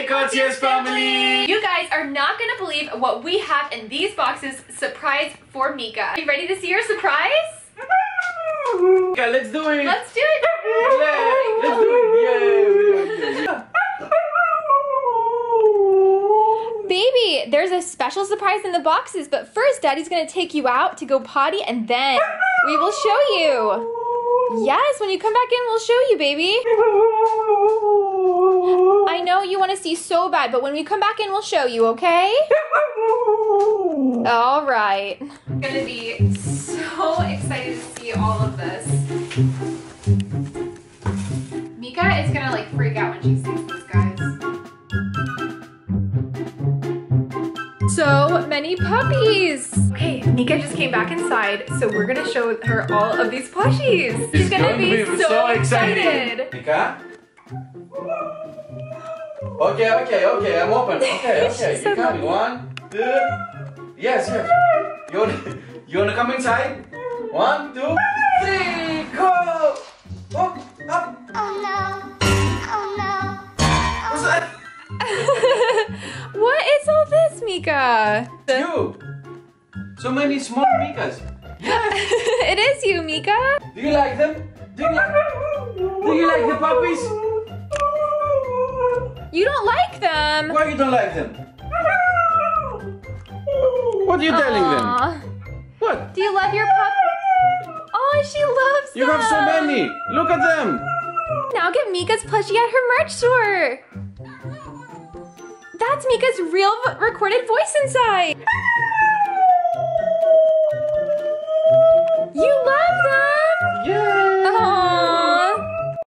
Hey Conscious Family! You guys are not gonna believe what we have in these boxes. Surprise for Meeka. Are you ready to see her surprise? Yeah, let's do it! Let's do it! Yay! Let's do it! Yay! Baby, there's a special surprise in the boxes, but first Daddy's gonna take you out to go potty and then we will show you. Yes, when you come back in, we'll show you, baby. I know you want to see so bad, but when we come back in, we'll show you, okay? All right. I'm gonna be so excited to see all of this. Meeka is gonna like freak out when she sees these guys. So many puppies. Okay, Meeka just came back inside, so we're gonna show her all of these plushies. She's gonna be so excited. Meeka? Okay, I'm open. Okay, you come. 1, 2, yes. You wanna come inside? 1, 2, 3, go! Oh, up! Oh no. What's that? What is all this, Meeka? You! So many small Meekas. Yes. It is you, Meeka. Do you like them? Do you like the puppies? You don't like them! Why you don't like them? What are you telling them? What? Do you love your puppy? Oh, she loves them! You have so many! Look at them! Now get Meeka's plushie at her merch store! That's Meeka's real recorded voice inside! You love them! Yeah!